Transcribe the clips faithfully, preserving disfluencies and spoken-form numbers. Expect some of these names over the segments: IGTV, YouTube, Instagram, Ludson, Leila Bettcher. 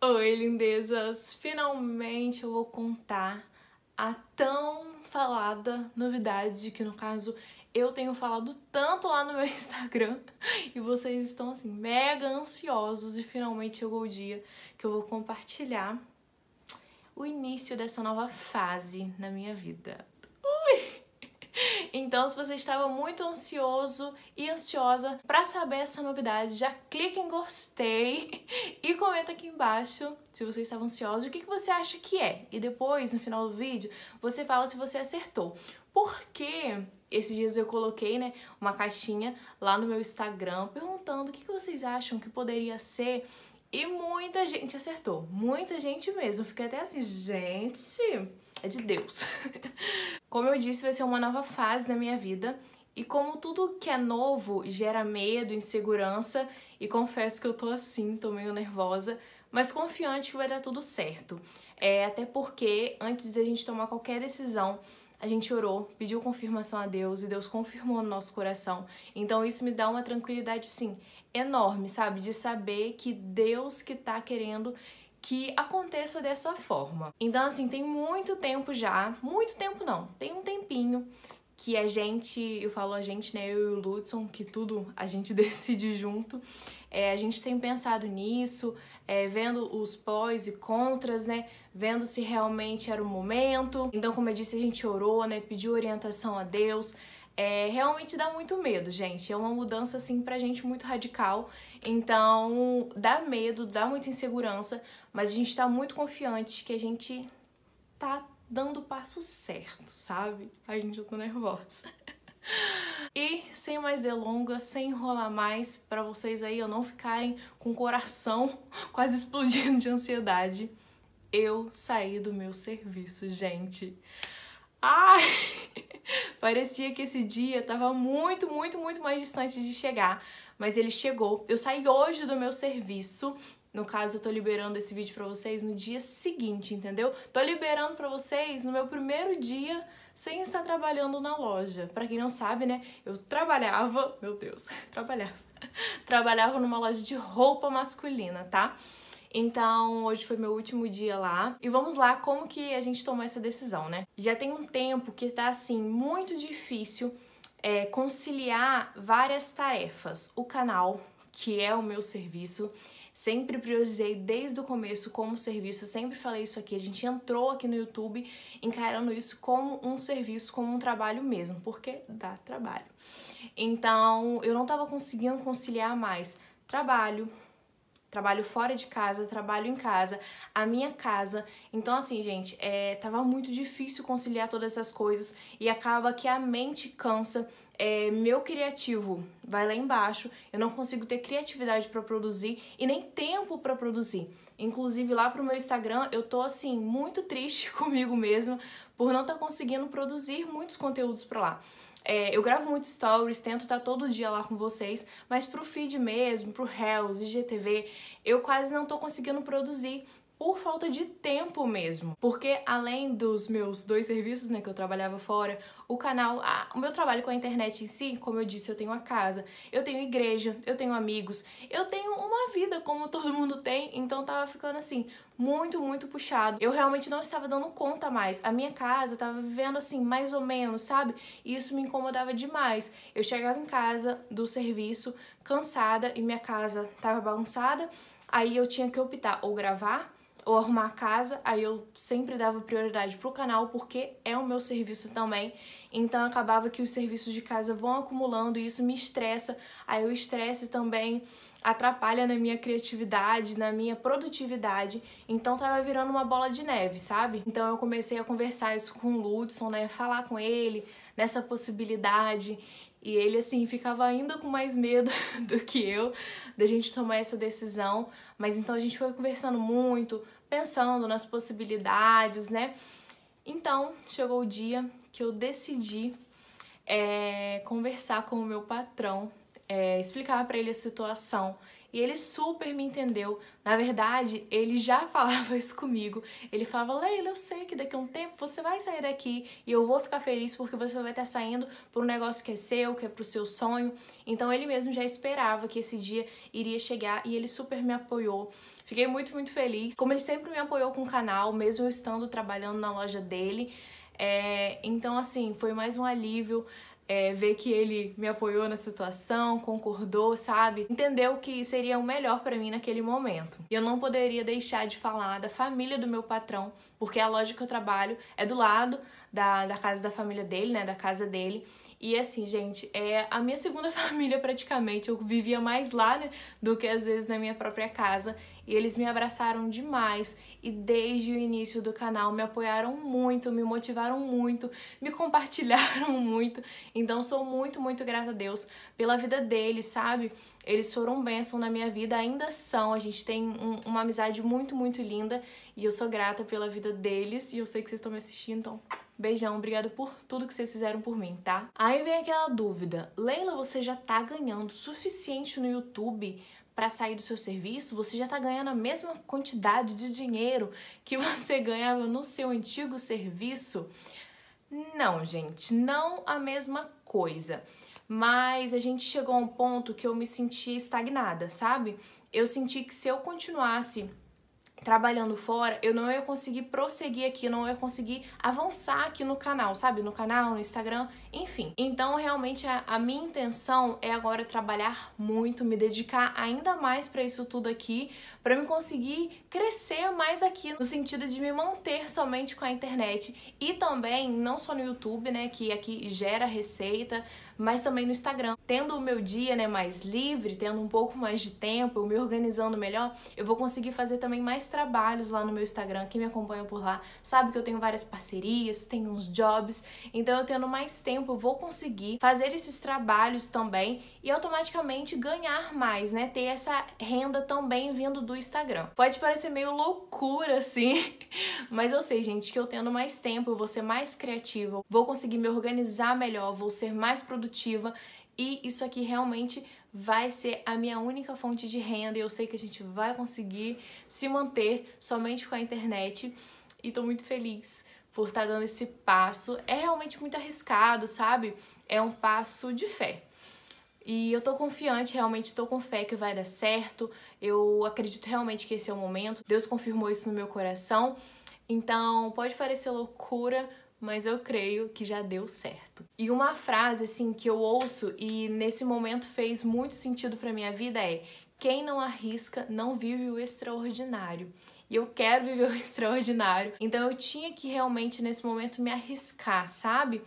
Oi, lindezas! Finalmente eu vou contar a tão falada novidade que, no caso, eu tenho falado tanto lá no meu Instagram e vocês estão, assim, mega ansiosos e finalmente chegou o dia que eu vou compartilhar o início dessa nova fase na minha vida. Ui! Então, se você estava muito ansioso e ansiosa para saber essa novidade, já clica em gostei e comenta aqui embaixo se você estava ansioso, o que você acha que é. E depois, no final do vídeo, você fala se você acertou. Porque esses dias eu coloquei, né, uma caixinha lá no meu Instagram perguntando o que vocês acham que poderia ser e muita gente acertou. Muita gente mesmo. Fiquei até assim, gente... é de Deus. Como eu disse, vai ser uma nova fase na minha vida. E como tudo que é novo gera medo, insegurança, e confesso que eu tô assim, tô meio nervosa, mas confiante que vai dar tudo certo. É, até porque antes de a gente tomar qualquer decisão, a gente orou, pediu confirmação a Deus e Deus confirmou no nosso coração. Então isso me dá uma tranquilidade, sim, enorme, sabe? De saber que Deus que tá querendo que aconteça dessa forma. Então, assim, tem muito tempo já, muito tempo não, tem um tempinho que a gente, eu falo a gente, né, eu e o Ludson, que tudo a gente decide junto, é, a gente tem pensado nisso, é, vendo os pós e contras, né, vendo se realmente era o momento. Então, como eu disse, a gente orou, né, pediu orientação a Deus. É, realmente dá muito medo, gente. É uma mudança, assim, pra gente muito radical. Então, dá medo, dá muita insegurança, mas a gente tá muito confiante que a gente tá dando o passo certo, sabe? Ai, gente, eu tô nervosa. E, sem mais delongas, sem enrolar mais, pra vocês aí não ficarem com o coração quase explodindo de ansiedade, eu saí do meu serviço, gente. Ai! Parecia que esse dia tava muito, muito, muito mais distante de chegar, mas ele chegou. Eu saí hoje do meu serviço. No caso, eu tô liberando esse vídeo pra vocês no dia seguinte, entendeu? Tô liberando pra vocês no meu primeiro dia sem estar trabalhando na loja. Pra quem não sabe, né, eu trabalhava... Meu Deus, trabalhava. Trabalhava numa loja de roupa masculina, tá? Então, hoje foi meu último dia lá. E vamos lá, como que a gente tomou essa decisão, né? Já tem um tempo que tá, assim, muito difícil é, conciliar várias tarefas. O canal, que é o meu serviço, sempre priorizei desde o começo como serviço, sempre falei isso aqui. A gente entrou aqui no YouTube encarando isso como um serviço, como um trabalho mesmo, porque dá trabalho. Então, eu não tava conseguindo conciliar mais trabalho... Trabalho fora de casa, trabalho em casa, a minha casa. Então, assim, gente, é, tava muito difícil conciliar todas essas coisas e acaba que a mente cansa. É, meu criativo vai lá embaixo, eu não consigo ter criatividade pra produzir e nem tempo pra produzir. Inclusive, lá pro meu Instagram, eu tô, assim, muito triste comigo mesma por não tá conseguindo produzir muitos conteúdos pra lá. É, eu gravo muitos stories, tento estar todo dia lá com vocês, mas pro feed mesmo, pro Reels, I G T V, eu quase não tô conseguindo produzir por falta de tempo mesmo. Porque além dos meus dois serviços, né, que eu trabalhava fora, o canal, a, o meu trabalho com a internet em si, como eu disse, eu tenho a casa, eu tenho igreja, eu tenho amigos, eu tenho uma vida como todo mundo tem, então tava ficando assim, muito, muito puxado. Eu realmente não estava dando conta mais. A minha casa tava vivendo assim, mais ou menos, sabe? E isso me incomodava demais. Eu chegava em casa do serviço cansada e minha casa tava bagunçada, aí eu tinha que optar ou gravar, ou arrumar a casa, aí eu sempre dava prioridade pro canal, porque é o meu serviço também, então acabava que os serviços de casa vão acumulando e isso me estressa, aí o estresse também atrapalha na minha criatividade, na minha produtividade, então tava virando uma bola de neve, sabe? Então eu comecei a conversar isso com o Ludson, né, falar com ele nessa possibilidade, e ele, assim, ficava ainda com mais medo do que eu da gente tomar essa decisão. Mas então a gente foi conversando muito, pensando nas possibilidades, né? Então, chegou o dia que eu decidi é, conversar com o meu patrão, é, explicar pra ele a situação. E e ele super me entendeu. Na verdade, ele já falava isso comigo. Ele falava, Leila, eu sei que daqui a um tempo você vai sair daqui e eu vou ficar feliz porque você vai estar saindo por um negócio que é seu, que é pro seu sonho. Então ele mesmo já esperava que esse dia iria chegar e ele super me apoiou. Fiquei muito, muito feliz. Como ele sempre me apoiou com o canal, mesmo eu estando trabalhando na loja dele. É... Então, assim, foi mais um alívio. É, ver que ele me apoiou na situação, concordou, sabe? Entendeu que seria o melhor pra mim naquele momento. E eu não poderia deixar de falar da família do meu patrão, porque a loja que eu trabalho é do lado da, da casa da família dele, né? Da casa dele. E assim, gente, é a minha segunda família praticamente. Eu vivia mais lá, né, do que às vezes na minha própria casa. E eles me abraçaram demais e desde o início do canal me apoiaram muito, me motivaram muito, me compartilharam muito. Então sou muito, muito grata a Deus pela vida deles, sabe? Eles foram bênção na minha vida, ainda são. A gente tem um, uma amizade muito, muito linda e eu sou grata pela vida deles. E eu sei que vocês estão me assistindo, então... Beijão, obrigado por tudo que vocês fizeram por mim, tá? Aí vem aquela dúvida. Leila, você já tá ganhando suficiente no YouTube pra sair do seu serviço? Você já tá ganhando a mesma quantidade de dinheiro que você ganhava no seu antigo serviço? Não, gente, não a mesma coisa. Mas a gente chegou a um ponto que eu me senti estagnada, sabe? Eu senti que se eu continuasse trabalhando fora, eu não ia conseguir prosseguir aqui, não ia conseguir avançar aqui no canal, sabe? No canal, no Instagram, enfim. Então, realmente, a, a minha intenção é agora trabalhar muito, me dedicar ainda mais pra isso tudo aqui, pra me conseguir crescer mais aqui, no sentido de me manter somente com a internet e também, não só no YouTube, né, que aqui gera receita, mas também no Instagram. Tendo o meu dia, né, mais livre, tendo um pouco mais de tempo, eu me organizando melhor, eu vou conseguir fazer também mais trabalhos lá no meu Instagram. Quem me acompanha por lá sabe que eu tenho várias parcerias, tenho uns jobs, então eu tendo mais tempo eu vou conseguir fazer esses trabalhos também e automaticamente ganhar mais, né? Ter essa renda também vindo do Instagram. Pode parecer meio loucura assim, mas eu sei, gente, que eu tendo mais tempo eu vou ser mais criativa, vou conseguir me organizar melhor, vou ser mais produtiva e isso aqui realmente vai ser a minha única fonte de renda e eu sei que a gente vai conseguir se manter somente com a internet e tô muito feliz por estar dando esse passo. É realmente muito arriscado, sabe? É um passo de fé. E eu tô confiante, realmente tô com fé que vai dar certo. Eu acredito realmente que esse é o momento. Deus confirmou isso no meu coração. Então, pode parecer loucura, mas eu creio que já deu certo. E uma frase, assim, que eu ouço e nesse momento fez muito sentido pra minha vida é: quem não arrisca não vive o extraordinário. E eu quero viver o extraordinário. Então eu tinha que realmente, nesse momento, me arriscar, sabe?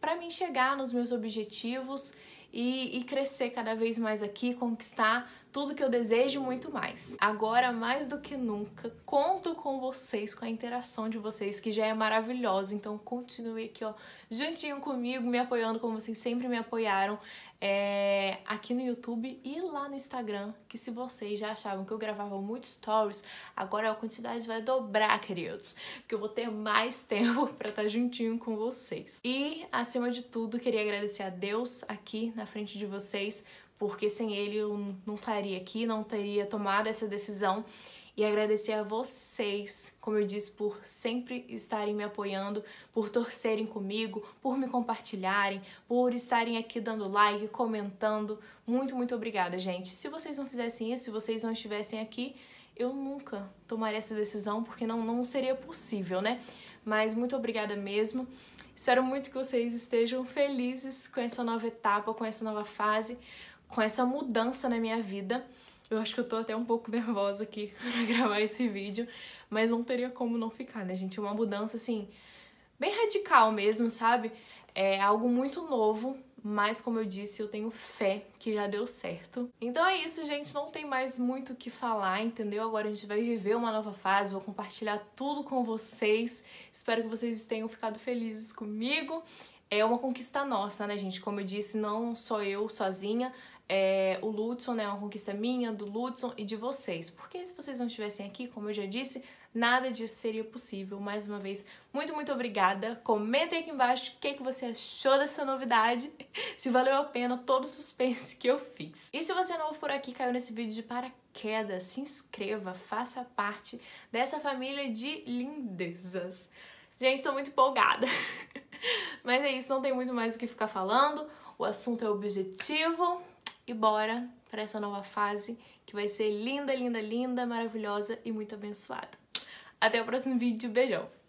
Pra mim chegar nos meus objetivos e, e crescer cada vez mais aqui, conquistar tudo que eu desejo e muito mais. Agora, mais do que nunca, conto com vocês, com a interação de vocês, que já é maravilhosa. Então, continue aqui, ó, juntinho comigo, me apoiando como vocês sempre me apoiaram, é, aqui no YouTube e lá no Instagram, que se vocês já achavam que eu gravava muitos stories, agora a quantidade vai dobrar, queridos, porque eu vou ter mais tempo pra estar juntinho com vocês. E, acima de tudo, queria agradecer a Deus aqui na frente de vocês, porque sem ele eu não estaria aqui, não teria tomado essa decisão. E agradecer a vocês, como eu disse, por sempre estarem me apoiando, por torcerem comigo, por me compartilharem, por estarem aqui dando like, comentando. Muito, muito obrigada, gente. Se vocês não fizessem isso, se vocês não estivessem aqui, eu nunca tomaria essa decisão, porque não, não seria possível, né? Mas muito obrigada mesmo. Espero muito que vocês estejam felizes com essa nova etapa, com essa nova fase, com essa mudança na minha vida. Eu acho que eu tô até um pouco nervosa aqui pra gravar esse vídeo, mas não teria como não ficar, né, gente? Uma mudança, assim, bem radical mesmo, sabe? É algo muito novo, mas, como eu disse, eu tenho fé que já deu certo. Então é isso, gente. Não tem mais muito o que falar, entendeu? Agora a gente vai viver uma nova fase, vou compartilhar tudo com vocês. Espero que vocês tenham ficado felizes comigo. é uma conquista nossa, né, gente? Como eu disse, não sou eu sozinha, é, o Ludson, né, é uma conquista minha, do Ludson e de vocês. Porque se vocês não estivessem aqui, como eu já disse, nada disso seria possível. Mais uma vez, muito, muito obrigada. Comentem aqui embaixo o que, que você achou dessa novidade, se valeu a pena todo o suspense que eu fiz. E se você é novo por aqui, caiu nesse vídeo de paraquedas, se inscreva, faça parte dessa família de lindezas. Gente, tô muito empolgada. Mas é isso, não tem muito mais o que ficar falando. O assunto é objetivo. E bora para essa nova fase que vai ser linda, linda, linda, maravilhosa e muito abençoada. Até o próximo vídeo. Beijão!